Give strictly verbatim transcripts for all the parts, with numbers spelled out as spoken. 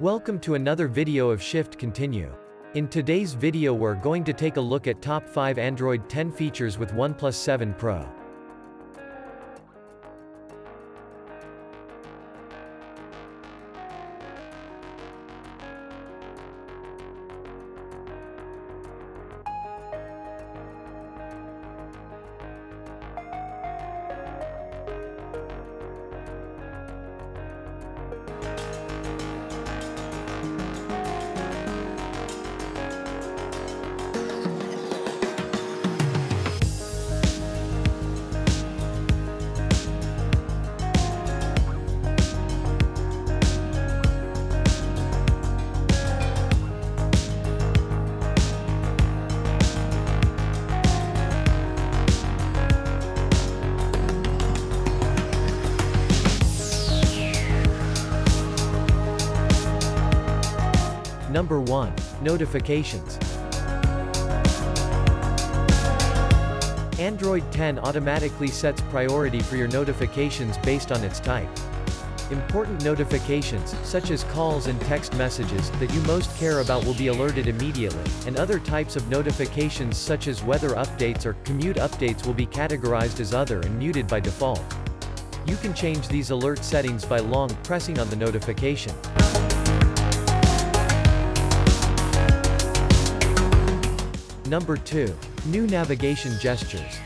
Welcome to another video of Shift Continue. In today's video we're going to take a look at top five Android ten features with OnePlus seven Pro. Number one. Notifications. Android ten automatically sets priority for your notifications based on its type. Important notifications, such as calls and text messages, that you most care about will be alerted immediately, and other types of notifications such as weather updates or commute updates will be categorized as other and muted by default. You can change these alert settings by long pressing on the notification. Number two. New navigation gestures.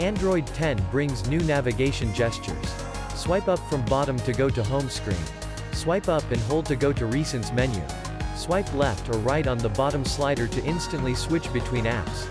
Android ten brings new navigation gestures. Swipe up from bottom to go to home screen. Swipe up and hold to go to recents menu. Swipe left or right on the bottom slider to instantly switch between apps.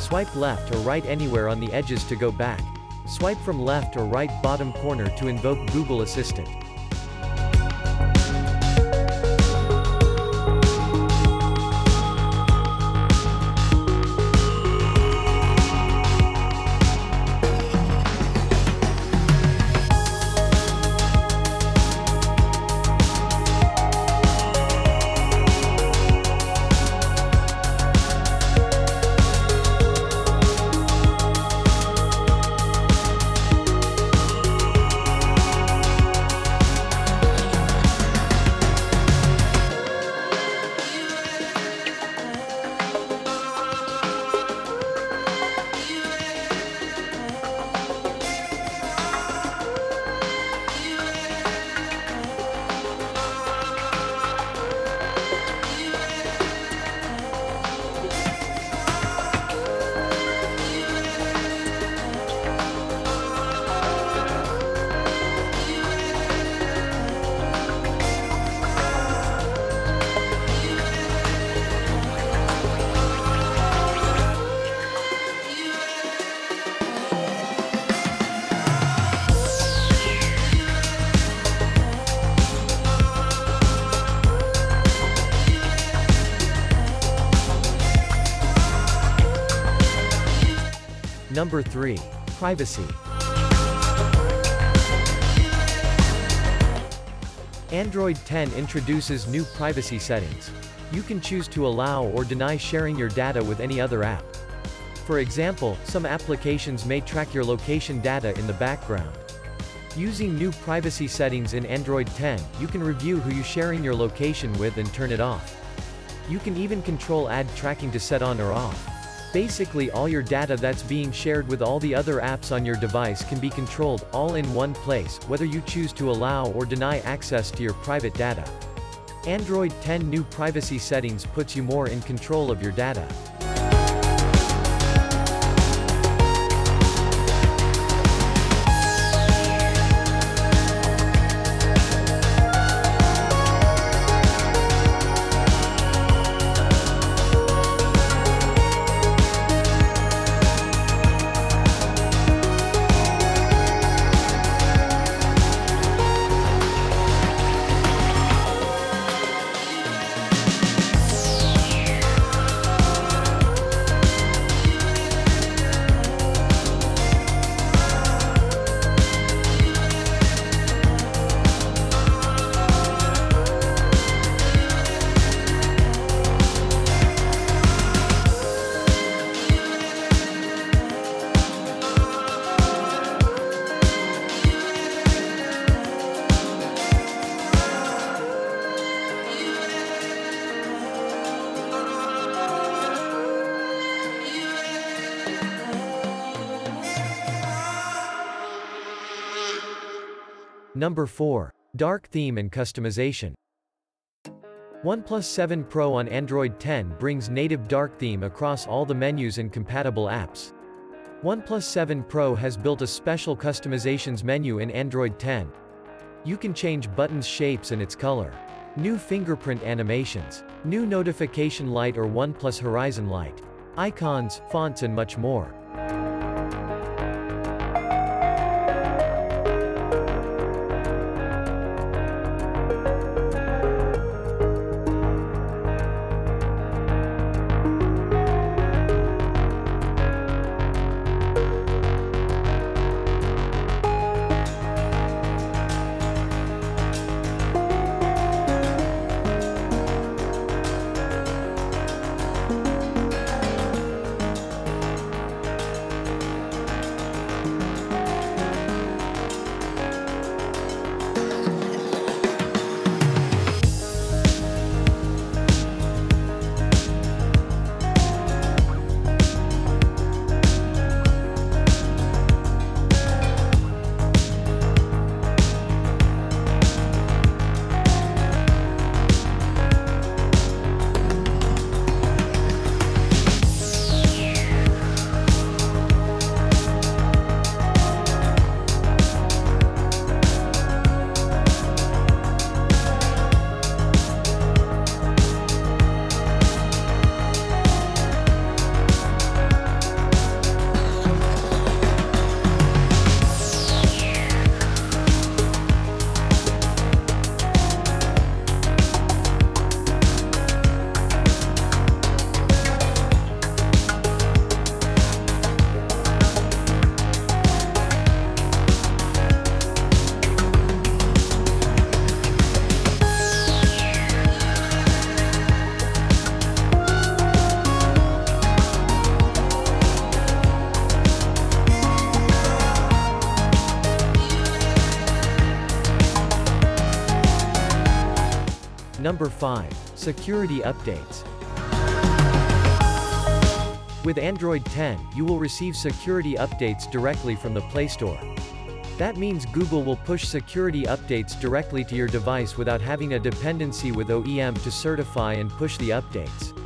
Swipe left or right anywhere on the edges to go back. Swipe from left or right bottom corner to invoke Google Assistant. Number three. Privacy. Android ten introduces new privacy settings. You can choose to allow or deny sharing your data with any other app. For example, some applications may track your location data in the background. Using new privacy settings in Android ten, you can review who you're sharing your location with and turn it off. You can even control ad tracking to set on or off. Basically all your data that's being shared with all the other apps on your device can be controlled, all in one place, whether you choose to allow or deny access to your private data. Android ten new privacy settings puts you more in control of your data. Number four. Dark theme and customization. OnePlus seven Pro on Android ten brings native dark theme across all the menus and compatible apps. OnePlus seven Pro has built a special customizations menu in Android ten. You can change buttons' shapes and its color. New fingerprint animations. New notification light or OnePlus Horizon light. Icons, fonts and much more. Number five. Security updates. With Android ten, you will receive security updates directly from the Play Store. That means Google will push security updates directly to your device without having a dependency with O E M to certify and push the updates.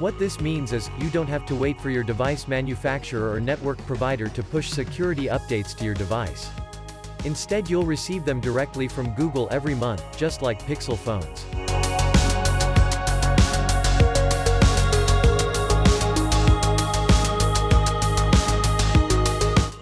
What this means is, you don't have to wait for your device manufacturer or network provider to push security updates to your device. Instead, you'll receive them directly from Google every month, just like Pixel phones.